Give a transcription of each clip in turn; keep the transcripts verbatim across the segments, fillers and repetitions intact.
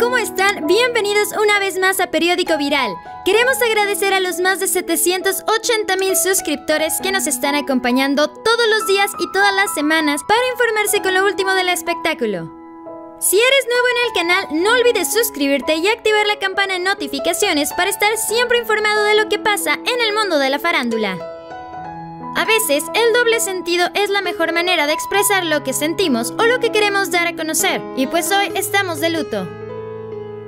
¿cómo están? Bienvenidos una vez más a Periódico Viral. Queremos agradecer a los más de setecientos ochenta mil suscriptores que nos están acompañando todos los días y todas las semanas para informarse con lo último del espectáculo. Si eres nuevo en el canal, no olvides suscribirte y activar la campana de notificaciones para estar siempre informado de lo que pasa en el mundo de la farándula. A veces, el doble sentido es la mejor manera de expresar lo que sentimos o lo que queremos dar a conocer, y pues hoy estamos de luto.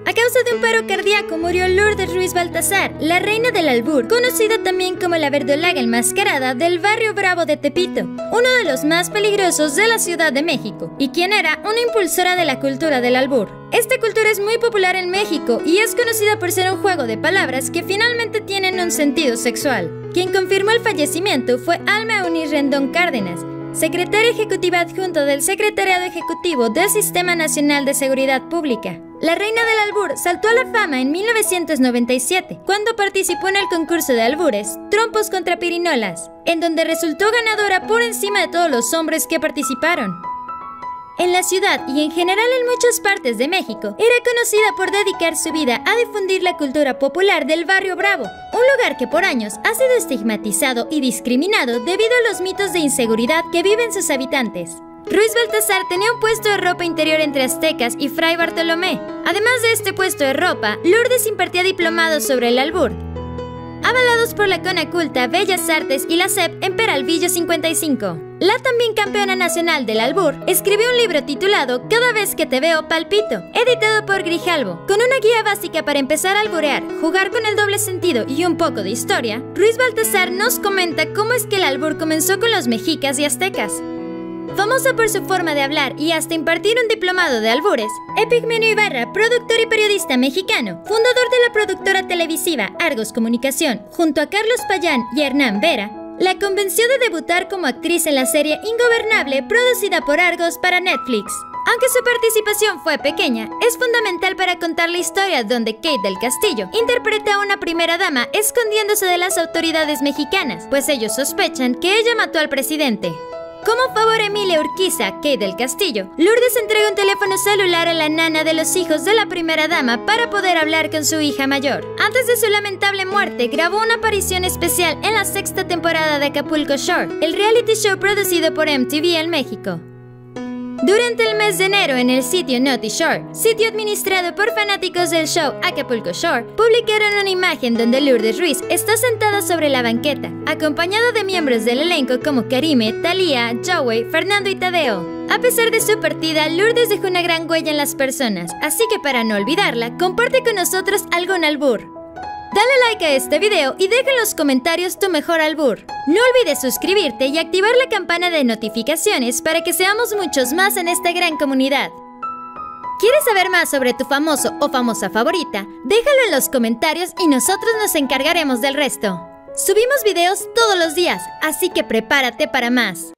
A causa de un paro cardíaco murió Lourdes Ruiz Baltasar, la reina del albur, conocida también como la verdolaga enmascarada del barrio Bravo de Tepito, uno de los más peligrosos de la Ciudad de México, y quien era una impulsora de la cultura del albur. Esta cultura es muy popular en México y es conocida por ser un juego de palabras que finalmente tienen un sentido sexual. Quien confirmó el fallecimiento fue Alma Unirrendón Cárdenas, secretaria ejecutiva adjunta del Secretariado Ejecutivo del Sistema Nacional de Seguridad Pública. La reina del albur saltó a la fama en mil novecientos noventa y siete, cuando participó en el concurso de albures Trompos contra Pirinolas, en donde resultó ganadora por encima de todos los hombres que participaron. En la ciudad y en general en muchas partes de México, era conocida por dedicar su vida a difundir la cultura popular del barrio Bravo, un lugar que por años ha sido estigmatizado y discriminado debido a los mitos de inseguridad que viven sus habitantes. Ruiz Baltasar tenía un puesto de ropa interior entre aztecas y Fray Bartolomé. Además de este puesto de ropa, Lourdes impartía diplomados sobre el albur, avalados por la Conaculta, Bellas Artes y la S E P en Peralvillo cincuenta y cinco. La también campeona nacional del albur escribió un libro titulado Cada vez que te veo palpito, editado por Grijalvo. Con una guía básica para empezar a alburear, jugar con el doble sentido y un poco de historia, Ruiz Baltasar nos comenta cómo es que el albur comenzó con los mexicas y aztecas. Famosa por su forma de hablar y hasta impartir un diplomado de albures, Epigmenio Ibarra, productor y periodista mexicano, fundador de la productora televisiva Argos Comunicación, junto a Carlos Payán y Hernán Vera, la convenció de debutar como actriz en la serie Ingobernable, producida por Argos para Netflix. Aunque su participación fue pequeña, es fundamental para contar la historia donde Kate del Castillo interpreta a una primera dama escondiéndose de las autoridades mexicanas, pues ellos sospechan que ella mató al presidente. Como favor a Emilia Urquiza, Kate del Castillo, Lourdes entrega un teléfono celular a la nana de los hijos de la primera dama para poder hablar con su hija mayor. Antes de su lamentable muerte, grabó una aparición especial en la sexta temporada de Acapulco Shore, el reality show producido por M T V en México. Durante el mes de enero, en el sitio Naughty Shore, sitio administrado por fanáticos del show Acapulco Shore, publicaron una imagen donde Lourdes Ruiz está sentada sobre la banqueta, acompañada de miembros del elenco como Karime, Thalía, Joey, Fernando y Tadeo. A pesar de su partida, Lourdes dejó una gran huella en las personas, así que para no olvidarla, comparte con nosotros algún albur. Dale like a este video y deja en los comentarios tu mejor albur. No olvides suscribirte y activar la campana de notificaciones para que seamos muchos más en esta gran comunidad. ¿Quieres saber más sobre tu famoso o famosa favorita? Déjalo en los comentarios y nosotros nos encargaremos del resto. Subimos videos todos los días, así que prepárate para más.